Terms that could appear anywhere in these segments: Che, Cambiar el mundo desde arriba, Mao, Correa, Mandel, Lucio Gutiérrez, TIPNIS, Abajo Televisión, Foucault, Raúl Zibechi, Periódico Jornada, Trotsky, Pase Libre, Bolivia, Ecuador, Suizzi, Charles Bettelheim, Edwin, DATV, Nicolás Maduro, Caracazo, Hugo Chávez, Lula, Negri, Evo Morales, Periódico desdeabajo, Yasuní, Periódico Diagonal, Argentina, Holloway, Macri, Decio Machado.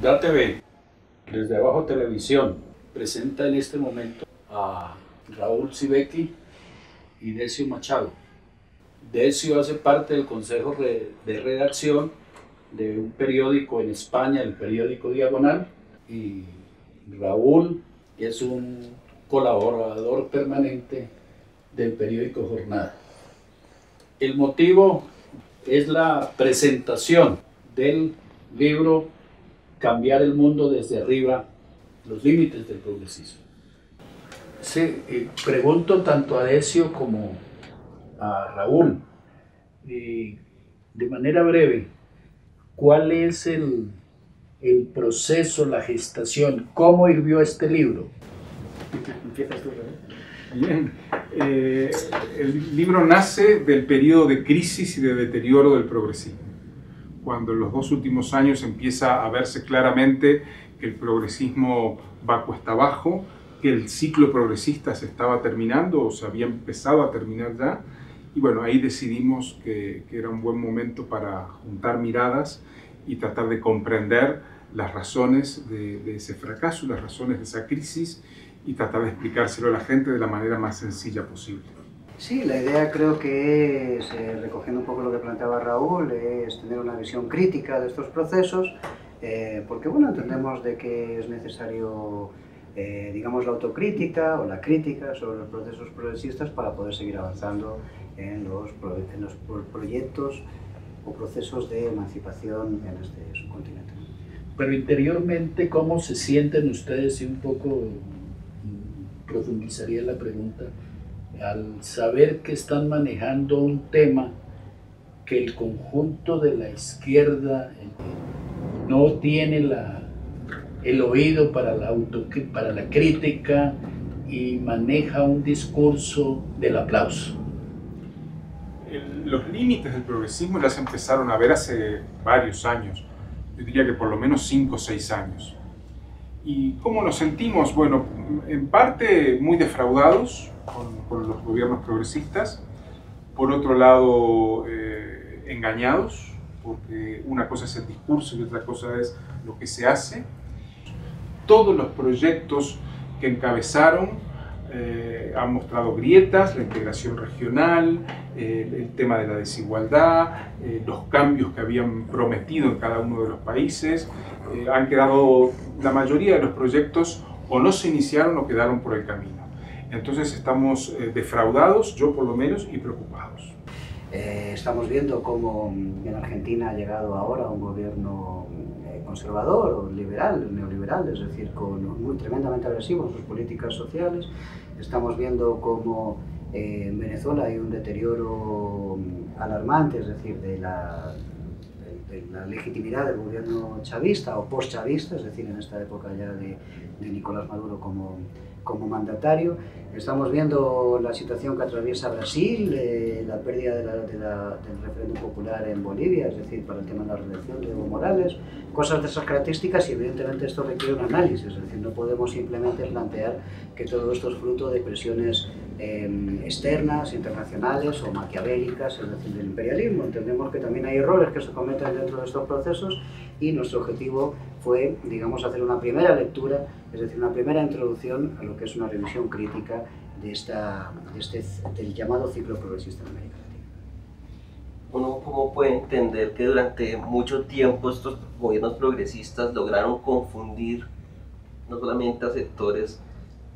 DATV, desde Abajo Televisión, presenta en este momento a Raúl Zibechi y Decio Machado. Decio hace parte del consejo de redacción de un periódico en España, el Periódico Diagonal, y Raúl es un colaborador permanente del Periódico Jornada. El motivo es la presentación del libro Cambiar el mundo desde arriba, los límites del progresismo. Sí, pregunto tanto a Decio como a Raúl, de manera breve, ¿cuál es el proceso, la gestación? ¿Cómo hirvió este libro? ¿Empiezas tú, Raúl? Bien. El libro nace del periodo de crisis y de deterioro del progresismo, cuando en los dos últimos años empieza a verse claramente que el progresismo va cuesta abajo, que el ciclo progresista se estaba terminando o se había empezado a terminar ya, y bueno, ahí decidimos que era un buen momento para juntar miradas y tratar de comprender las razones de ese fracaso, las razones de esa crisis, y tratar de explicárselo a la gente de la manera más sencilla posible. Sí, la idea creo que es, recogiendo un poco lo que planteaba Raúl, es tener una visión crítica de estos procesos, porque bueno, entendemos de que es necesario, digamos, la autocrítica o la crítica sobre los procesos progresistas para poder seguir avanzando en los proyectos o procesos de emancipación en este subcontinente. Pero interiormente, ¿cómo se sienten ustedes? Y un poco profundizaría la pregunta, al saber que están manejando un tema que el conjunto de la izquierda no tiene el oído para la crítica y maneja un discurso del aplauso. Los límites del progresismo ya se empezaron a ver hace varios años, yo diría que por lo menos 5 o 6 años. ¿Y cómo nos sentimos? Bueno, en parte muy defraudados por los gobiernos progresistas, por otro lado engañados, porque una cosa es el discurso y otra cosa es lo que se hace. Todos los proyectos que encabezaron han mostrado grietas, la integración regional, el tema de la desigualdad, los cambios que habían prometido en cada uno de los países. Han quedado, la mayoría de los proyectos o no se iniciaron o quedaron por el camino. Entonces estamos defraudados, yo por lo menos, y preocupados. Estamos viendo cómo en Argentina ha llegado ahora un gobierno conservador o liberal, neoliberal, es decir, muy tremendamente agresivo en sus políticas sociales. Estamos viendo cómo en Venezuela hay un deterioro alarmante, es decir, de la legitimidad del gobierno chavista o post-chavista, es decir, en esta época ya de Nicolás Maduro como mandatario. Estamos viendo la situación que atraviesa Brasil, la pérdida del referéndum popular en Bolivia, es decir, para el tema de la reelección de Evo Morales, cosas de esas características, y evidentemente esto requiere un análisis, es decir, no podemos simplemente plantear que todo esto es fruto de presiones externas, internacionales o maquiavélicas, es decir, del imperialismo. Entendemos que también hay errores que se cometen dentro de estos procesos, y nuestro objetivo fue, digamos, hacer una primera lectura, es decir, una primera introducción a lo que es una revisión crítica del llamado ciclo progresista en América Latina. Uno como puede entender que durante mucho tiempo estos gobiernos progresistas lograron confundir no solamente a sectores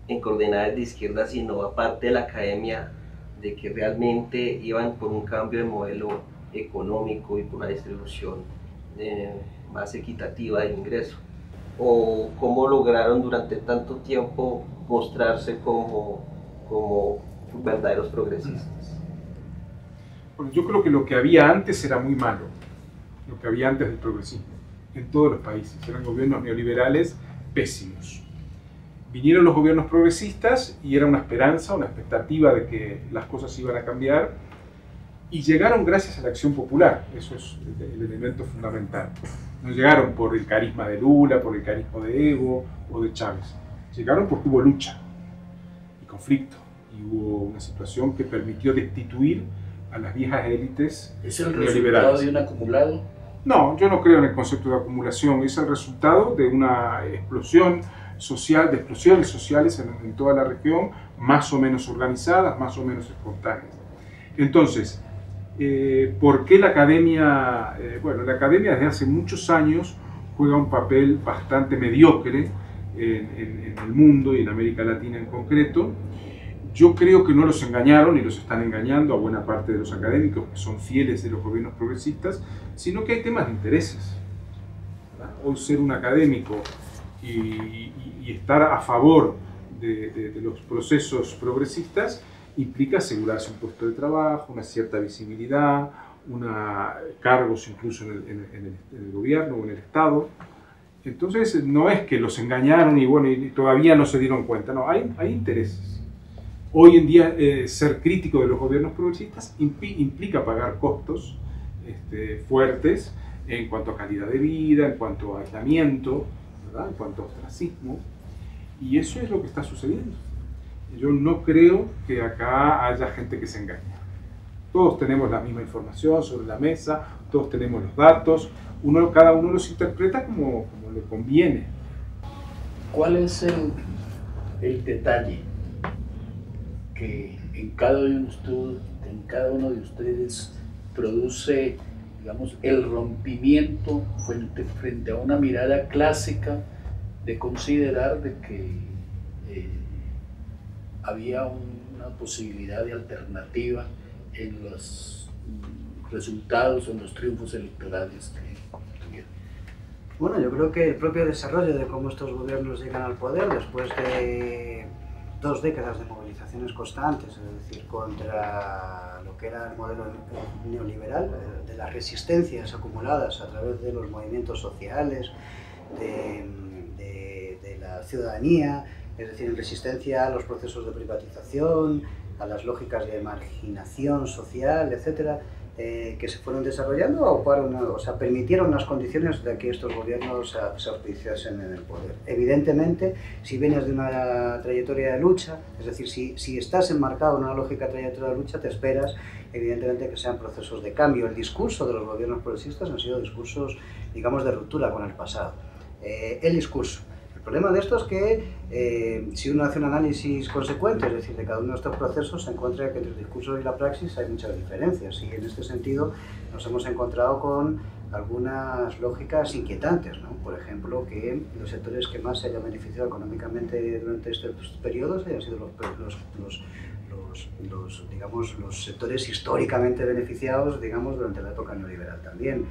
en coordenadas de izquierda, sino a parte de la academia, de que realmente iban por un cambio de modelo económico y por una distribución más equitativa de ingreso, o cómo lograron durante tanto tiempo mostrarse como verdaderos progresistas. Bueno, yo creo que lo que había antes era muy malo, lo que había antes del progresismo, en todos los países, eran gobiernos neoliberales pésimos. Vinieron los gobiernos progresistas y era una esperanza, una expectativa de que las cosas iban a cambiar, y llegaron gracias a la acción popular, eso es el elemento fundamental. No llegaron por el carisma de Lula, por el carisma de Evo o de Chávez. Llegaron porque hubo lucha y conflicto, y hubo una situación que permitió destituir a las viejas élites neoliberales. ¿Es el resultado de un acumulado? No, yo no creo en el concepto de acumulación. Es el resultado de una explosión social, de explosiones sociales en toda la región, más o menos organizadas, más o menos espontáneas. Entonces, ¿por qué la academia? Bueno, la academia desde hace muchos años juega un papel bastante mediocre en el mundo y en América Latina en concreto. Yo creo que no los engañaron y los están engañando a buena parte de los académicos que son fieles de los gobiernos progresistas, sino que hay temas de intereses, ¿verdad? Hoy ser un académico y estar a favor de los procesos progresistas implica asegurarse un puesto de trabajo, una cierta visibilidad, cargos incluso en el gobierno o en el Estado. Entonces no es que los engañaron y bueno y todavía no se dieron cuenta, no, hay intereses. Hoy en día ser crítico de los gobiernos progresistas implica pagar costos fuertes en cuanto a calidad de vida, en cuanto a aislamiento, ¿verdad? En cuanto a ostracismo, y eso es lo que está sucediendo. Yo no creo que acá haya gente que se engaña. Todos tenemos la misma información sobre la mesa, todos tenemos los datos, cada uno los interpreta como le conviene. ¿Cuál es el detalle que en cada uno de ustedes produce, digamos, el rompimiento frente a una mirada clásica de considerar de que había una posibilidad de alternativa en los resultados o en los triunfos electorales que tuvieron? Bueno, yo creo que el propio desarrollo de cómo estos gobiernos llegan al poder después de 2 décadas de movilizaciones constantes, es decir, contra lo que era el modelo neoliberal, de las resistencias acumuladas a través de los movimientos sociales, de la ciudadanía, es decir, en resistencia a los procesos de privatización, a las lógicas de marginación social, etcétera, que se fueron desarrollando o sea, permitieron las condiciones de que estos gobiernos se auspiciasen en el poder. Evidentemente, si vienes de una trayectoria de lucha, es decir, si estás enmarcado en una lógica trayectoria de lucha, te esperas, evidentemente, que sean procesos de cambio. El discurso de los gobiernos progresistas han sido discursos, digamos, de ruptura con el pasado. El problema de esto es que si uno hace un análisis consecuente, es decir, de cada uno de estos procesos, se encuentra que entre el discurso y la praxis hay muchas diferencias, y en este sentido nos hemos encontrado con algunas lógicas inquietantes, ¿no? Por ejemplo, que los sectores que más se hayan beneficiado económicamente durante estos periodos hayan sido los sectores históricamente beneficiados, digamos, durante la época neoliberal también.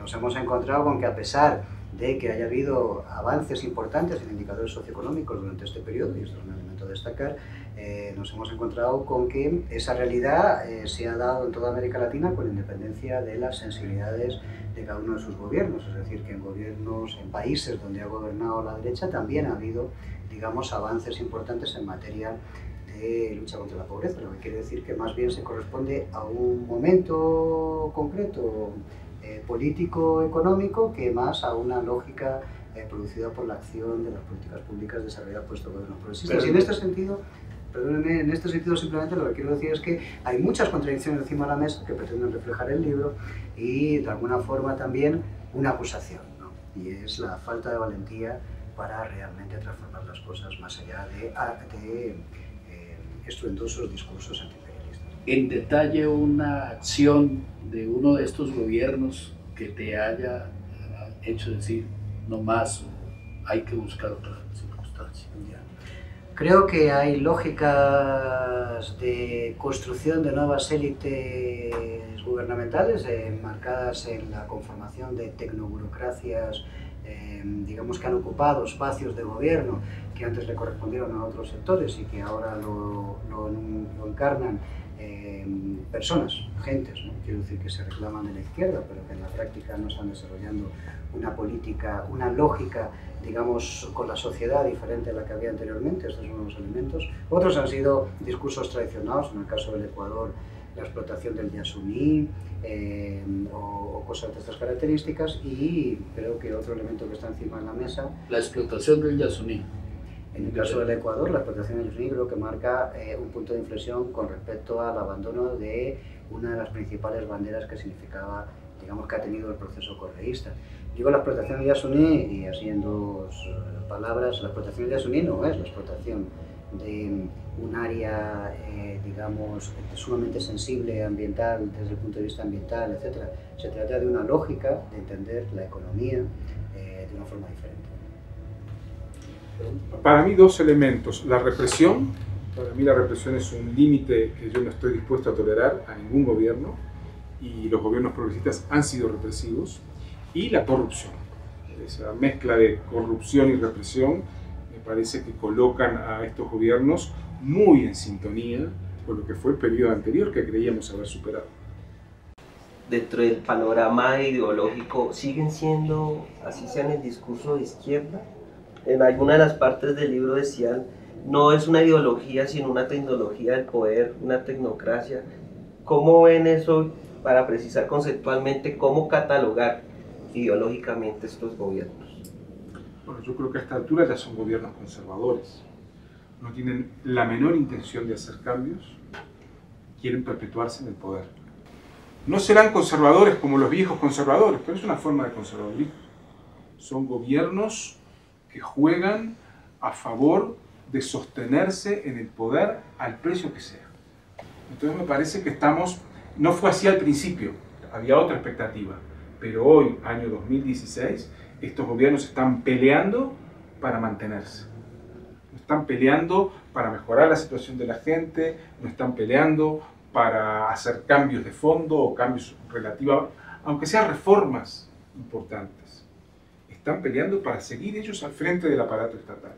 Nos hemos encontrado con que, a pesar de que haya habido avances importantes en indicadores socioeconómicos durante este periodo, y esto es un elemento a destacar, nos hemos encontrado con que esa realidad se ha dado en toda América Latina con independencia de las sensibilidades de cada uno de sus gobiernos, es decir, que en gobiernos, en países donde ha gobernado la derecha, también ha habido, digamos, avances importantes en materia de lucha contra la pobreza, lo que quiere decir que más bien se corresponde a un momento concreto, político-económico, que más a una lógica producida por la acción de las políticas públicas desarrolladas por estos gobiernos progresistas. Pero, y en este sentido, perdónenme, en este sentido simplemente lo que quiero decir es que hay muchas contradicciones encima de la mesa que pretenden reflejar el libro y de alguna forma también una acusación, ¿no? Y es la falta de valentía para realmente transformar las cosas más allá de estruendosos discursos anteriores. En detalle una acción de uno de estos gobiernos que te haya hecho decir, no más, hay que buscar otra circunstancia. Creo que hay lógicas de construcción de nuevas élites gubernamentales marcadas en la conformación de tecnoburocracias, digamos, que han ocupado espacios de gobierno que antes le correspondieron a otros sectores y que ahora lo encarnan personas, gentes, ¿no? Quiero decir, que se reclaman de la izquierda, pero que en la práctica no están desarrollando una política, una lógica, digamos, con la sociedad diferente a la que había anteriormente. Estos son los elementos. Otros han sido discursos traicionados, en el caso del Ecuador, la explotación del Yasuní o cosas de estas características, y creo que otro elemento que está encima de la mesa... La explotación del Yasuní. En el caso del Ecuador, la explotación del Yasuní creo que marca un punto de inflexión con respecto al abandono de una de las principales banderas que significaba digamos, que ha tenido el proceso correísta. Digo la explotación de Yasuní, y así en dos palabras, la explotación de Yasuní no es la explotación de un área, digamos, sumamente sensible ambiental, desde el punto de vista ambiental, etc. Se trata de una lógica de entender la economía de una forma diferente. Para mí dos elementos, la represión, para mí la represión es un límite que yo no estoy dispuesto a tolerar a ningún gobierno, y los gobiernos progresistas han sido represivos, y la corrupción, esa mezcla de corrupción y represión me parece que colocan a estos gobiernos muy en sintonía con lo que fue el periodo anterior que creíamos haber superado. Dentro del panorama ideológico, ¿siguen siendo, así sea en el discurso de izquierda? En alguna de las partes del libro decían, no es una ideología sino una tecnología del poder, una tecnocracia. ¿Cómo ven eso para precisar conceptualmente cómo catalogar ideológicamente estos gobiernos? Bueno, yo creo que a esta altura ya son gobiernos conservadores. No tienen la menor intención de hacer cambios, quieren perpetuarse en el poder. No serán conservadores como los viejos conservadores, pero es una forma de conservadurismo. Son gobiernos que juegan a favor de sostenerse en el poder al precio que sea. Entonces me parece que estamos, no fue así al principio, había otra expectativa, pero hoy, año 2016, estos gobiernos están peleando para mantenerse. No están peleando para mejorar la situación de la gente, no están peleando para hacer cambios de fondo o cambios relativos, aunque sean reformas importantes. Están peleando para seguir ellos al frente del aparato estatal.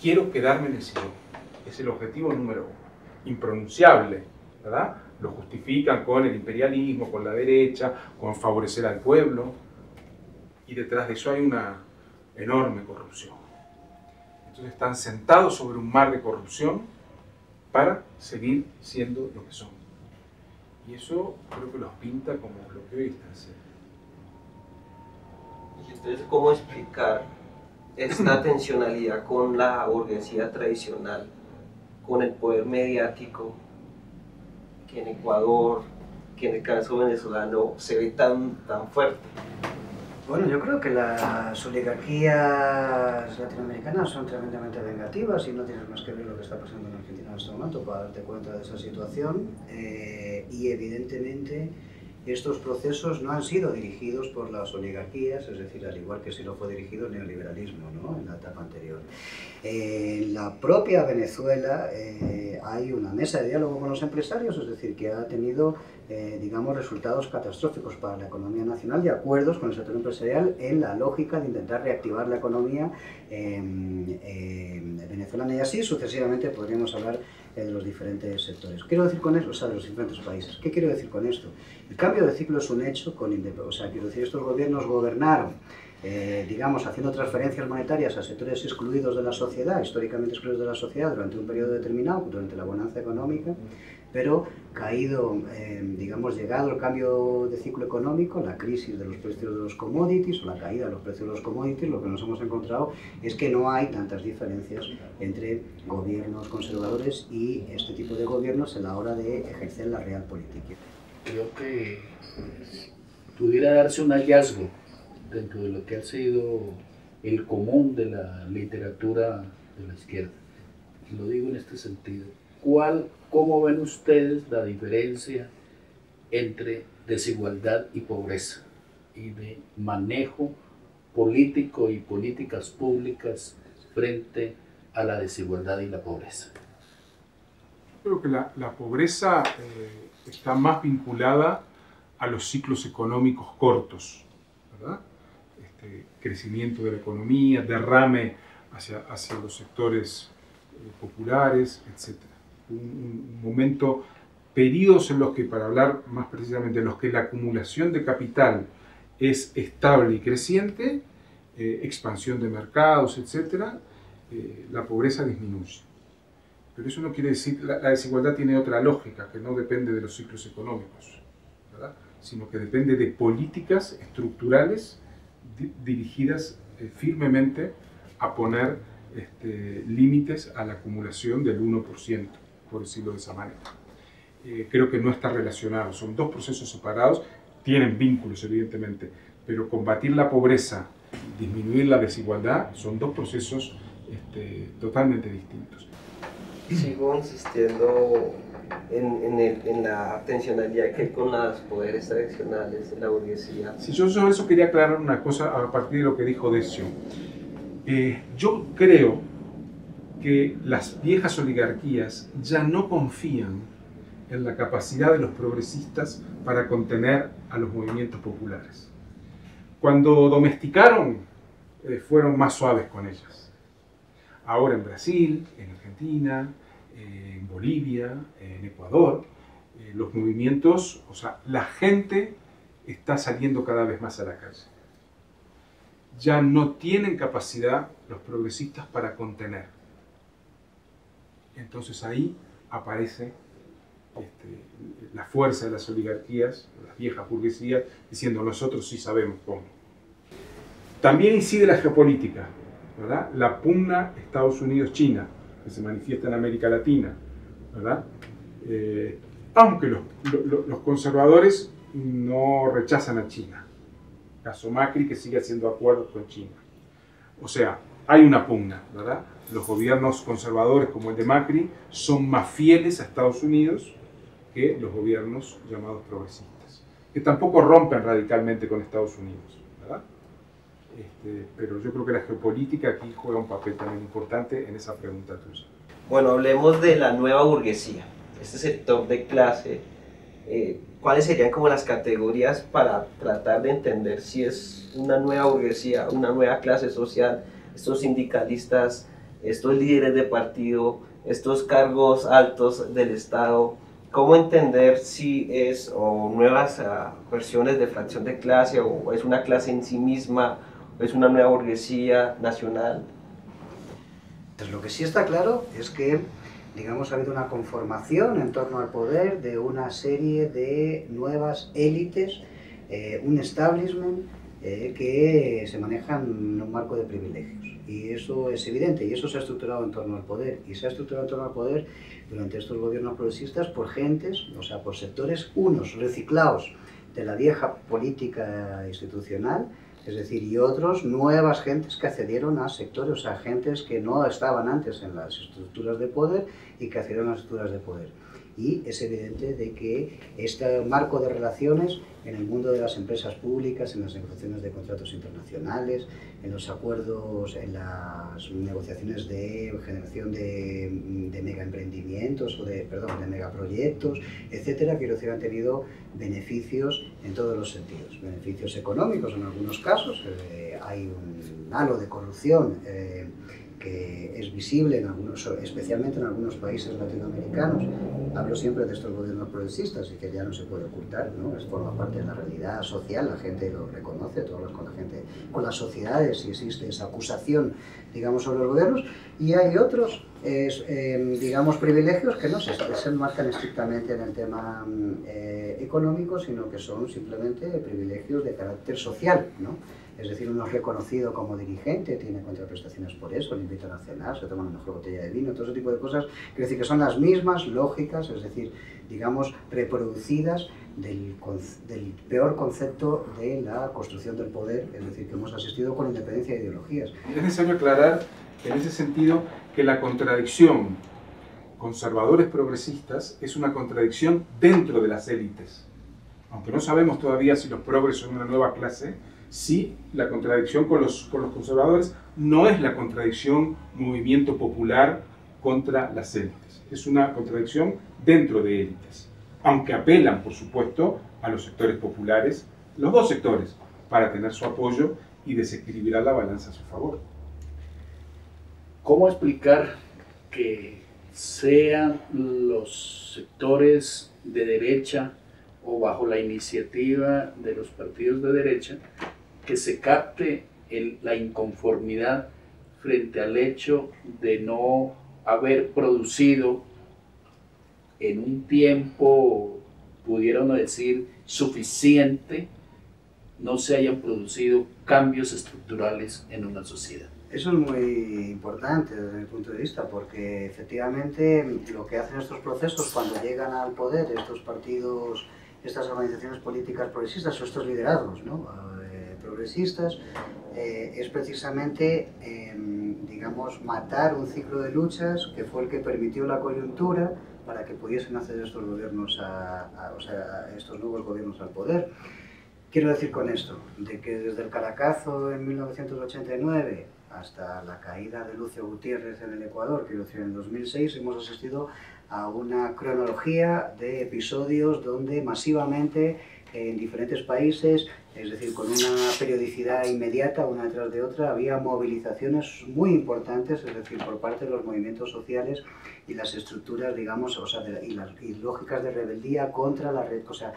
Quiero quedarme en el sillón. Es el objetivo número uno. Impronunciable, ¿verdad? Lo justifican con el imperialismo, con la derecha, con favorecer al pueblo. Y detrás de eso hay una enorme corrupción. Entonces están sentados sobre un mar de corrupción para seguir siendo lo que son. Y eso creo que los pinta como lo que hoy están haciendo. Y entonces, ¿cómo explicar esta tensionalidad con la burguesía tradicional, con el poder mediático, que en Ecuador, que en el caso venezolano, se ve tan fuerte? Bueno, yo creo que las oligarquías latinoamericanas son tremendamente vengativas y no tienes más que ver lo que está pasando en Argentina en este momento para darte cuenta de esa situación, y evidentemente estos procesos no han sido dirigidos por las oligarquías, es decir, al igual que si no fue dirigido el neoliberalismo, ¿no?, en la etapa anterior. En la propia Venezuela hay una mesa de diálogo con los empresarios, es decir, que ha tenido, digamos, resultados catastróficos para la economía nacional, de acuerdos con el sector empresarial en la lógica de intentar reactivar la economía venezolana, y así sucesivamente podríamos hablar de los diferentes sectores. Quiero decir con eso, o sea, de los diferentes países. ¿Qué quiero decir con esto? El cambio de ciclo es un hecho, o sea, quiero decir, estos gobiernos gobernaron, digamos, haciendo transferencias monetarias a sectores excluidos de la sociedad, históricamente excluidos de la sociedad durante un periodo determinado, durante la bonanza económica, pero caído, digamos, llegado el cambio de ciclo económico, la crisis de los precios de los commodities o la caída de los precios de los commodities, lo que nos hemos encontrado es que no hay tantas diferencias entre gobiernos conservadores y este tipo de gobiernos en la hora de ejercer la real política. Creo que pudiera darse un hallazgo dentro de lo que ha sido el común de la literatura de la izquierda. Lo digo en este sentido. ¿Cómo ven ustedes la diferencia entre desigualdad y pobreza y de manejo político y políticas públicas frente a la desigualdad y la pobreza? Creo que la pobreza está más vinculada a los ciclos económicos cortos, ¿verdad? Crecimiento de la economía, derrame hacia los sectores populares, etc. Un momento, periodos en los que, para hablar más precisamente, en los que la acumulación de capital es estable y creciente, expansión de mercados, etc., la pobreza disminuye. Pero eso no quiere decir, la desigualdad tiene otra lógica, que no depende de los ciclos económicos, ¿verdad?, sino que depende de políticas estructurales dirigidas firmemente a poner límites a la acumulación del 1%, por decirlo de esa manera. Creo que no está relacionado, son dos procesos separados, tienen vínculos evidentemente, pero combatir la pobreza, disminuir la desigualdad, son dos procesos totalmente distintos. Sigo insistiendo en la tensionalidad que hay con los poderes tradicionales de la burguesía. Sí, yo sobre eso quería aclarar una cosa a partir de lo que dijo Decio. Yo creo que las viejas oligarquías ya no confían en la capacidad de los progresistas para contener a los movimientos populares. Cuando domesticaron, fueron más suaves con ellas. Ahora en Brasil, en Argentina, en Bolivia, en Ecuador, los movimientos, o sea, la gente está saliendo cada vez más a la calle. Ya no tienen capacidad los progresistas para contener. Entonces ahí aparece la fuerza de las oligarquías, las viejas burguesías, diciendo nosotros sí sabemos cómo. También incide la geopolítica, ¿verdad? La pugna Estados Unidos-China, que se manifiesta en América Latina, ¿verdad? Aunque los conservadores no rechazan a China. Caso Macri, que sigue haciendo acuerdos con China. O sea, hay una pugna, ¿verdad? Los gobiernos conservadores como el de Macri son más fieles a Estados Unidos que los gobiernos llamados progresistas, que tampoco rompen radicalmente con Estados Unidos, ¿verdad? Pero yo creo que la geopolítica aquí juega un papel también importante en esa pregunta tuya. Bueno, hablemos de la nueva burguesía, este sector de clase. ¿Cuáles serían como las categorías para tratar de entender si es una nueva burguesía, una nueva clase social? Estos sindicalistas, estos líderes de partido, estos cargos altos del Estado, ¿cómo entender si es o nuevas versiones de fracción de clase o es una clase en sí misma, o es una nueva burguesía nacional? Pues lo que sí está claro es que, digamos, ha habido una conformación en torno al poder de una serie de nuevas élites, un establishment, que se manejan en un marco de privilegios, y eso es evidente, y eso se ha estructurado en torno al poder, y se ha estructurado en torno al poder durante estos gobiernos progresistas por gentes, o sea, por sectores, unos reciclados de la vieja política institucional, es decir, y otros, nuevas gentes que accedieron a sectores, o sea, gentes que no estaban antes en las estructuras de poder y que accedieron a las estructuras de poder. Y es evidente de que este marco de relaciones en el mundo de las empresas públicas, en las negociaciones de contratos internacionales, en los acuerdos, en las negociaciones de generación de megaemprendimientos, de megaproyectos, etcétera, que han tenido beneficios en todos los sentidos. Beneficios económicos en algunos casos, hay un halo de corrupción que es visible en algunos, especialmente en algunos países latinoamericanos. Hablo siempre de estos gobiernos progresistas y que ya no se puede ocultar, ¿no? Es forma parte de la realidad social, la gente lo reconoce, tú hablas con la gente, con las sociedades, si existe esa acusación, digamos, sobre los gobiernos, y hay otros, digamos, privilegios que no se enmarcan estrictamente en el tema económico, sino que son simplemente privilegios de carácter social, ¿no? Es decir, uno es reconocido como dirigente, tiene contraprestaciones por eso, le invitan a cenar, se toma una mejor botella de vino, todo ese tipo de cosas. Quiero decir que son las mismas lógicas, es decir, digamos, reproducidas del peor concepto de la construcción del poder, es decir, que hemos asistido con independencia de ideologías. Es necesario aclarar, en ese sentido, que la contradicción conservadores progresistas es una contradicción dentro de las élites. Aunque no sabemos todavía si los progres son una nueva clase, sí, la contradicción con los conservadores no es la contradicción movimiento popular contra las élites. Es una contradicción dentro de élites, aunque apelan, por supuesto, a los sectores populares, los dos sectores, para tener su apoyo y desequilibrar la balanza a su favor. ¿Cómo explicar que sean los sectores de derecha o bajo la iniciativa de los partidos de derecha que se capte la inconformidad frente al hecho de no haber producido en un tiempo, pudiéramos decir, suficiente, no se hayan producido cambios estructurales en una sociedad? Eso es muy importante desde mi punto de vista, porque efectivamente lo que hacen estos procesos cuando llegan al poder, estos partidos estas organizaciones políticas progresistas o estos liderazgos, ¿no?, progresistas, es precisamente, digamos, matar un ciclo de luchas que fue el que permitió la coyuntura para que pudiesen acceder estos gobiernos a estos nuevos gobiernos al poder. Quiero decir con esto, de que desde el Caracazo en 1989 hasta la caída de Lucio Gutiérrez en el Ecuador, quiero decir en 2006, hemos asistido a una cronología de episodios donde masivamente en diferentes países, es decir, con una periodicidad inmediata, una detrás de otra, había movilizaciones muy importantes, es decir, por parte de los movimientos sociales y las estructuras, digamos, o sea, y lógicas de rebeldía contra la red, o sea,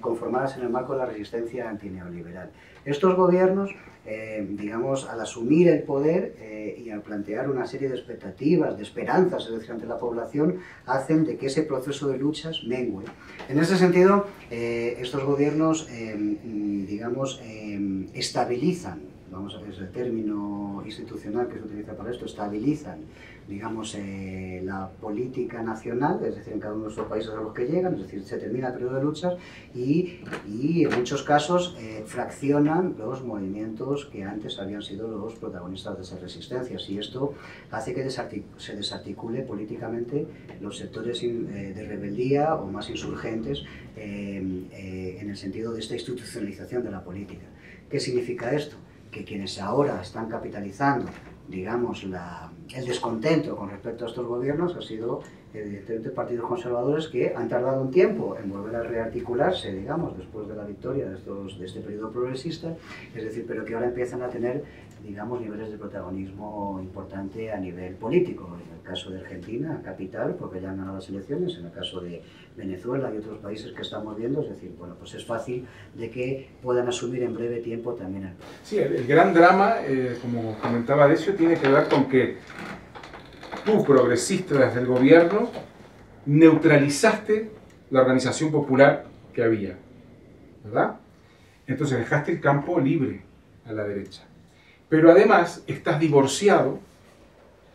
conformadas en el marco de la resistencia antineoliberal. Estos gobiernos, digamos, al asumir el poder y al plantear una serie de expectativas, de esperanzas, es decir, ante la población, hacen de que ese proceso de luchas mengüe. En ese sentido, estos gobiernos, digamos, estabilizan, vamos a ver el término institucional que se utiliza para esto, estabilizan, digamos, la política nacional, es decir, en cada uno de los países a los que llegan, es decir, se termina el periodo de luchas y en muchos casos fraccionan los movimientos que antes habían sido los protagonistas de esas resistencias, y esto hace que se desarticule políticamente los sectores de rebeldía o más insurgentes en el sentido de esta institucionalización de la política. ¿Qué significa esto? Que quienes ahora están capitalizando, digamos, el descontento con respecto a estos gobiernos ha sido, evidentemente, partidos conservadores que han tardado un tiempo en volver a rearticularse, digamos, después de la victoria de este periodo progresista, es decir, pero que ahora empiezan a tener, digamos, niveles de protagonismo importante a nivel político. En el caso de Argentina, capital, porque ya han ganado las elecciones; en el caso de Venezuela y otros países que estamos viendo, es decir, bueno, pues es fácil de que puedan asumir en breve tiempo también el poder. Sí, el gran drama, como comentaba Decio, tiene que ver con que tú, progresista desde el gobierno, neutralizaste la organización popular que había, ¿verdad? Entonces dejaste el campo libre a la derecha. Pero además estás divorciado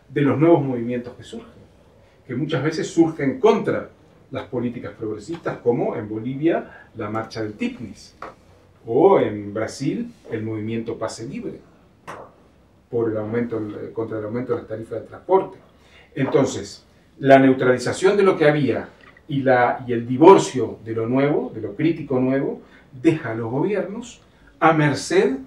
de los nuevos movimientos que surgen, que muchas veces surgen contra las políticas progresistas, como en Bolivia la marcha del TIPNIS, o en Brasil el movimiento Pase Libre, por el aumento, contra el aumento de las tarifas de transporte. Entonces, la neutralización de lo que había y el divorcio de lo nuevo, de lo crítico nuevo, deja a los gobiernos a merced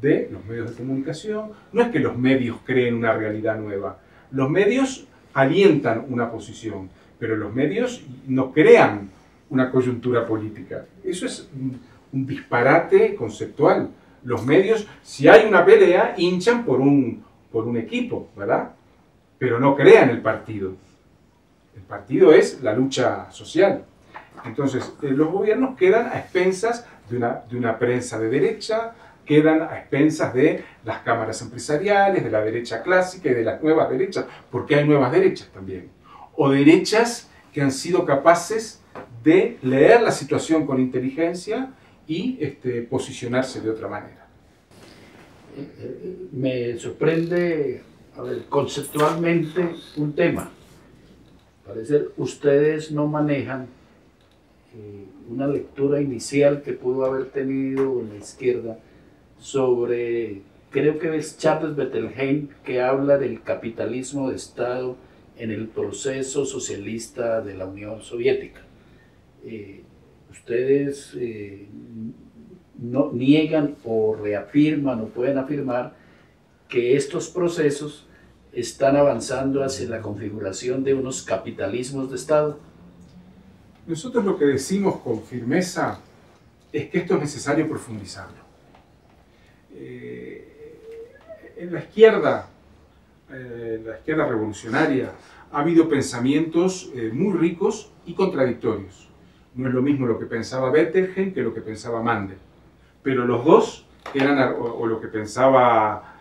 de los medios de comunicación. No es que los medios creen una realidad nueva. Los medios alientan una posición, pero los medios no crean una coyuntura política. Eso es un disparate conceptual. Los medios, si hay una pelea, hinchan por un equipo, ¿verdad? Pero no crean el partido. El partido es la lucha social. Entonces, los gobiernos quedan a expensas de una prensa de derecha, quedan a expensas de las cámaras empresariales, de la derecha clásica y de las nuevas derechas, porque hay nuevas derechas también. O derechas que han sido capaces de leer la situación con inteligencia y posicionarse de otra manera. Me sorprende, a ver, conceptualmente un tema. Parece ustedes no manejan una lectura inicial que pudo haber tenido la izquierda sobre, creo que es Charles Bettelheim, que habla del capitalismo de Estado en el proceso socialista de la Unión Soviética. Ustedes no niegan o reafirman o pueden afirmar que estos procesos están avanzando hacia la configuración de unos capitalismos de Estado. Nosotros lo que decimos con firmeza es que esto es necesario profundizarlo. En la izquierda revolucionaria, ha habido pensamientos muy ricos y contradictorios. No es lo mismo lo que pensaba Bettelheim que lo que pensaba Mandel. Pero los dos eran, o lo que pensaba,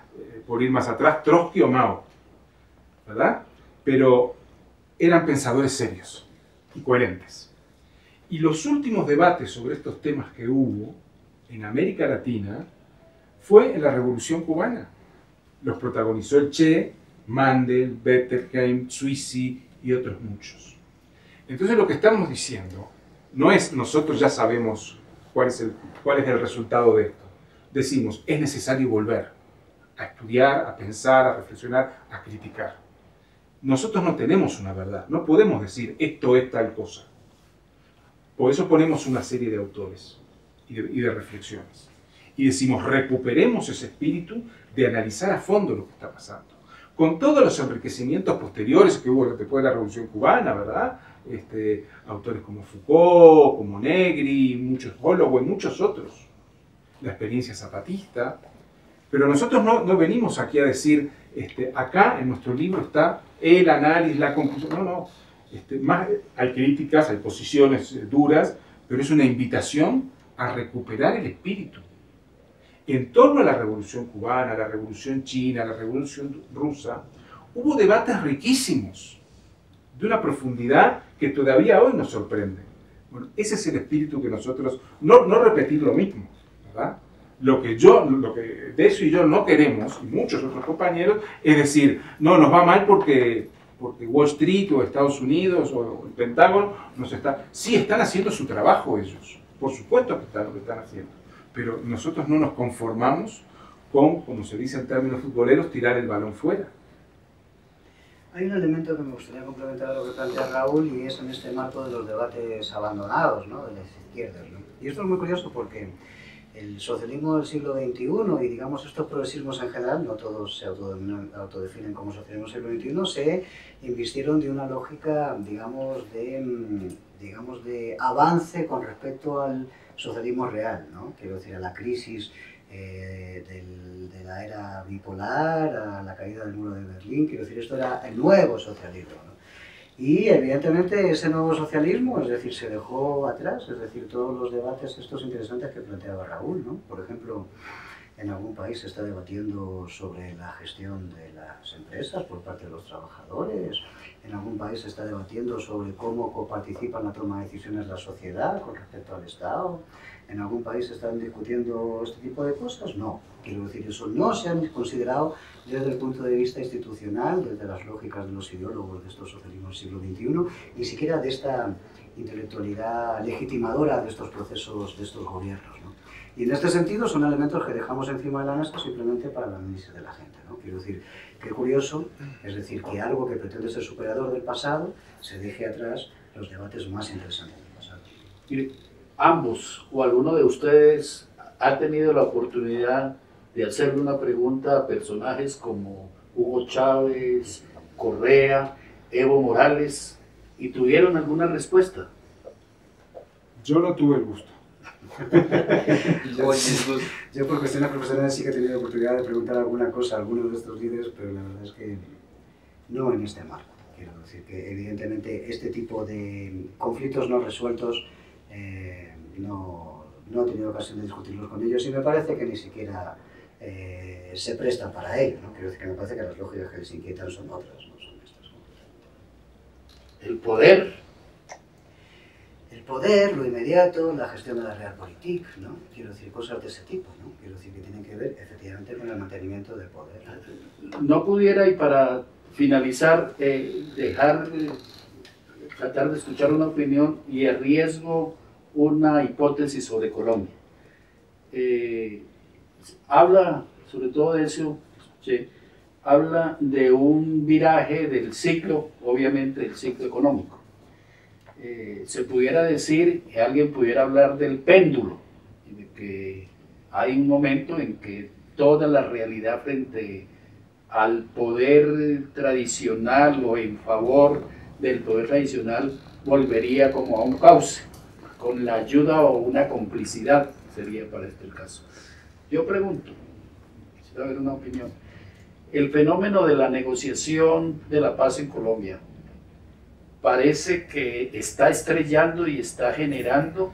por ir más atrás, Trotsky o Mao, ¿verdad? Pero eran pensadores serios y coherentes. Y los últimos debates sobre estos temas que hubo en América Latina fue en la Revolución Cubana. Los protagonizó el Che, Mandel, Bettelheim, Suizzi y otros muchos. Entonces lo que estamos diciendo No es nosotros ya sabemos cuál es el resultado de esto. Decimos, es necesario volver a estudiar, a pensar, a reflexionar, a criticar. Nosotros no tenemos una verdad, no podemos decir esto es tal cosa. Por eso ponemos una serie de autores y de reflexiones. Y decimos, recuperemos ese espíritu de analizar a fondo lo que está pasando. Con todos los enriquecimientos posteriores que hubo después de la Revolución Cubana, ¿verdad? Autores como Foucault, como Negri, muchos Holloway, muchos otros. La experiencia zapatista. Pero nosotros no venimos aquí a decir, acá en nuestro libro está el análisis, la conclusión. No, no. Hay críticas, hay posiciones duras, pero es una invitación a recuperar el espíritu. En torno a la Revolución Cubana, la Revolución China, la Revolución Rusa, hubo debates riquísimos, de una profundidad que todavía hoy nos sorprende. Bueno, ese es el espíritu que nosotros, no repetir lo mismo, ¿verdad? Lo que Decio y yo no queremos, y muchos otros compañeros, es decir, no, nos va mal porque Wall Street o Estados Unidos o el Pentágono nos está... Sí, están haciendo su trabajo ellos, por supuesto que están lo que están haciendo. Pero nosotros no nos conformamos con, como se dice en términos futboleros, tirar el balón fuera. Hay un elemento que me gustaría complementar a lo que plantea Raúl, y es en este marco de los debates abandonados, ¿no?, de las izquierdas, ¿no? Y esto es muy curioso porque el socialismo del siglo XXI y, digamos, estos progresismos en general, no todos se autodefinen como socialismo del siglo XXI, se invistieron de una lógica, digamos, de avance con respecto al socialismo real, ¿no? Quiero decir, a la crisis de la era bipolar, a la caída del muro de Berlín. Quiero decir, esto era el nuevo socialismo, ¿no? Y evidentemente ese nuevo socialismo, es decir, se dejó atrás, es decir, todos los debates estos interesantes que planteaba Raúl, ¿no? Por ejemplo, en algún país se está debatiendo sobre la gestión de las empresas por parte de los trabajadores, en algún país se está debatiendo sobre cómo coparticipa en la toma de decisiones la sociedad con respecto al Estado, en algún país se están discutiendo este tipo de cosas. No, quiero decir, eso no se han considerado desde el punto de vista institucional, desde las lógicas de los ideólogos de estos socialismos del siglo XXI, ni siquiera de esta intelectualidad legitimadora de estos procesos, de estos gobiernos, ¿no? Y en este sentido son elementos que dejamos encima de la mesa simplemente para el análisis de la gente, ¿no? Quiero decir, qué curioso, es decir, que algo que pretende ser superador del pasado se deje atrás los debates más interesantes del pasado. Mire, ambos o alguno de ustedes ha tenido la oportunidad de hacerle una pregunta a personajes como Hugo Chávez, Correa, Evo Morales, y tuvieron alguna respuesta. Yo no tuve el gusto. Yo por cuestiones profesionales sí que he tenido la oportunidad de preguntar alguna cosa a algunos de estos líderes, pero la verdad es que no en este marco. Quiero decir que evidentemente este tipo de conflictos no resueltos no he tenido ocasión de discutirlos con ellos, y me parece que ni siquiera se prestan para ello, ¿no? Quiero decir que me parece que las lógicas que les inquietan son otras, no son estas. El poder. El poder, lo inmediato, la gestión de la realpolitik, ¿no? Quiero decir, cosas de ese tipo, ¿no? Quiero decir que tienen que ver, efectivamente, con el mantenimiento del poder. No pudiera, y para finalizar, tratar de escuchar una opinión y arriesgo una hipótesis sobre Colombia. Habla, sobre todo de eso, Che, habla de un viraje del ciclo, obviamente, del ciclo económico. Se pudiera decir que alguien pudiera hablar del péndulo, de que hay un momento en que toda la realidad frente al poder tradicional o en favor del poder tradicional volvería como a un cauce, con la ayuda o una complicidad sería para este el caso. Yo pregunto, quisiera ver una opinión, el fenómeno de la negociación de la paz en Colombia, parece que está estrellando y está generando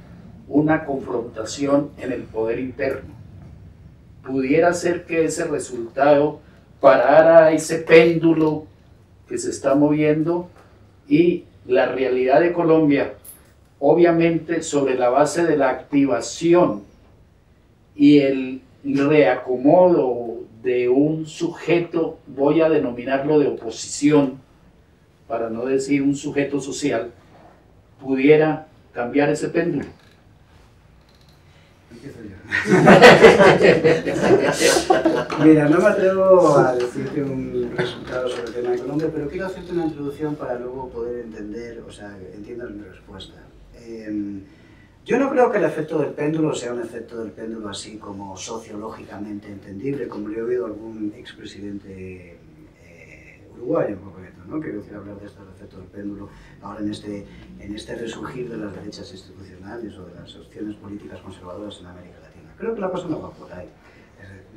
una confrontación en el poder interno. ¿Pudiera ser que ese resultado parara ese péndulo que se está moviendo y la realidad de Colombia, obviamente sobre la base de la activación y el reacomodo de un sujeto, voy a denominarlo de oposición, para no decir un sujeto social, pudiera cambiar ese péndulo. Mira, no me atrevo a decirte un resultado sobre el tema de Colombia, pero quiero hacerte una introducción para luego poder entender, o sea, entiendas mi respuesta. Yo no creo que el efecto del péndulo sea un efecto del péndulo así como sociológicamente entendible, como le he oído a algún expresidente uruguayo en concreto, ¿no? Que quiero hablar de estos efectos del péndulo ahora en este resurgir de las derechas institucionales o de las opciones políticas conservadoras en América Latina. Creo que la cosa no va por ahí.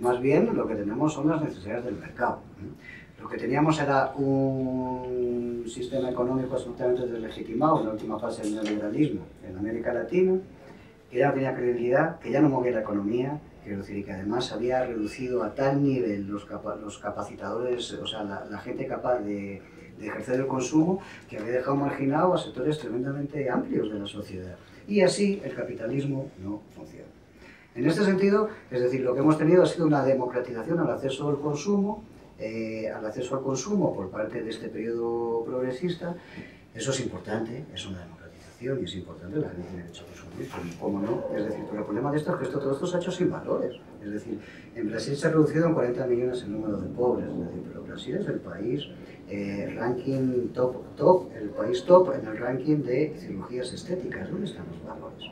Más bien lo que tenemos son las necesidades del mercado. Lo que teníamos era un sistema económico absolutamente deslegitimado en la última fase del neoliberalismo en América Latina, que ya no tenía credibilidad, que ya no movía la economía, quiero decir, que además había reducido a tal nivel los capacitadores, o sea, la gente capaz de ejercer el consumo, que había dejado marginado a sectores tremendamente amplios de la sociedad. Y así el capitalismo no funciona. En este sentido, es decir, lo que hemos tenido ha sido una democratización al acceso al consumo, por parte de este periodo progresista. Eso es importante, es una democratización y es importante, la gente tiene derecho a consumir, ¿cómo no? Es decir, pero el problema de esto es que todo esto se ha hecho sin valores. Es decir, en Brasil se ha reducido en 40 millones el número de pobres, es decir, pero Brasil es el país top en el ranking de cirugías estéticas. ¿Dónde están los valores?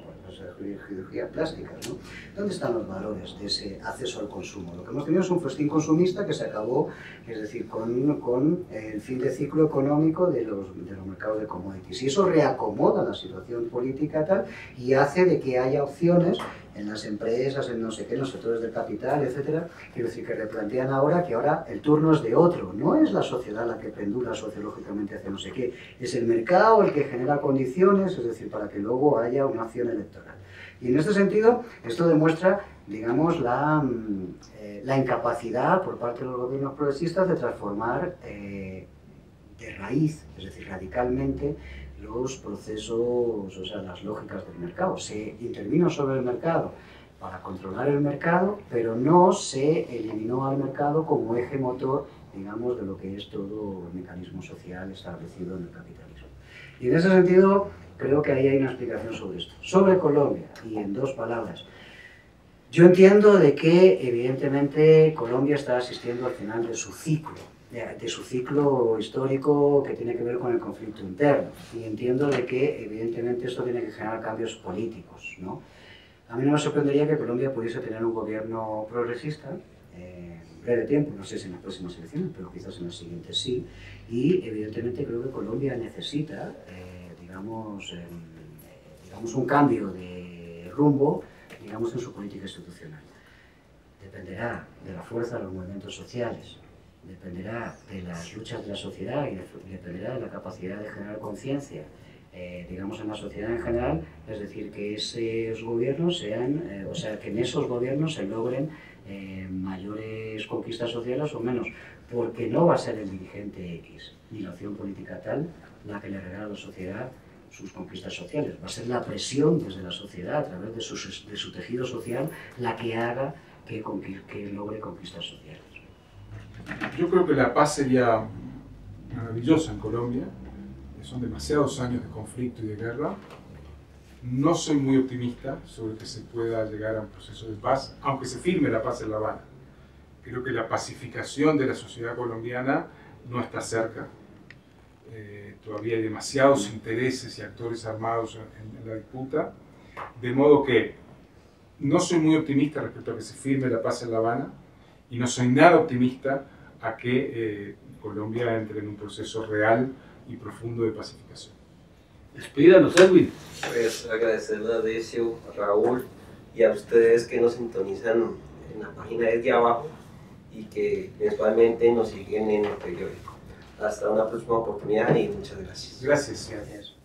Cirugía plástica, ¿no? ¿Dónde están los valores de ese acceso al consumo? Lo que hemos tenido es un festín consumista que se acabó, es decir, con el fin de ciclo económico de los mercados de commodities. Y eso reacomoda la situación política tal y hace de que haya opciones en las empresas, en no sé qué, en los sectores del capital, etcétera. Quiero decir que replantean ahora que ahora el turno es de otro, no es la sociedad la que pendula sociológicamente hacia no sé qué, es el mercado el que genera condiciones, es decir, para que luego haya una acción electoral. Y en este sentido, esto demuestra, digamos, la incapacidad por parte de los gobiernos progresistas de transformar de raíz, es decir, radicalmente, los procesos, o sea, las lógicas del mercado. Se intervino sobre el mercado para controlar el mercado, pero no se eliminó al mercado como eje motor, digamos, de lo que es todo el mecanismo social establecido en el capitalismo. Y en ese sentido, creo que ahí hay una explicación sobre esto. Sobre Colombia, y en dos palabras. Yo entiendo de que, evidentemente, Colombia está asistiendo al final de su ciclo, histórico que tiene que ver con el conflicto interno. Y entiendo de que, evidentemente, esto tiene que generar cambios políticos, ¿no? A mí no me sorprendería que Colombia pudiese tener un gobierno progresista, en breve tiempo, no sé si en las próximas elecciones, pero quizás en las siguientes sí. Y, evidentemente, creo que Colombia necesita, digamos, un cambio de rumbo, digamos, en su política institucional. Dependerá de la fuerza de los movimientos sociales, dependerá de las luchas de la sociedad y dependerá de la capacidad de generar conciencia, digamos, en la sociedad en general, es decir, que esos gobiernos sean, o sea, que en esos gobiernos se logren mayores conquistas sociales o menos, porque no va a ser el dirigente X ni la opción política tal la que le regala a la sociedad sus conquistas sociales, va a ser la presión desde la sociedad a través de su tejido social la que haga que logre conquistas sociales. Yo creo que la paz sería maravillosa en Colombia, son demasiados años de conflicto y de guerra. No soy muy optimista sobre que se pueda llegar a un proceso de paz, aunque se firme la paz en La Habana. Creo que la pacificación de la sociedad colombiana no está cerca. Todavía hay demasiados intereses y actores armados en la disputa, de modo que no soy muy optimista respecto a que se firme la paz en La Habana, y no soy nada optimista a que Colombia entre en un proceso real y profundo de pacificación. Despídanos, Edwin. Pues agradecerle a Decio, a Raúl y a ustedes que nos sintonizan en la página desde abajo y que mensualmente nos siguen en el periódico. Hasta una próxima oportunidad y muchas gracias. Gracias.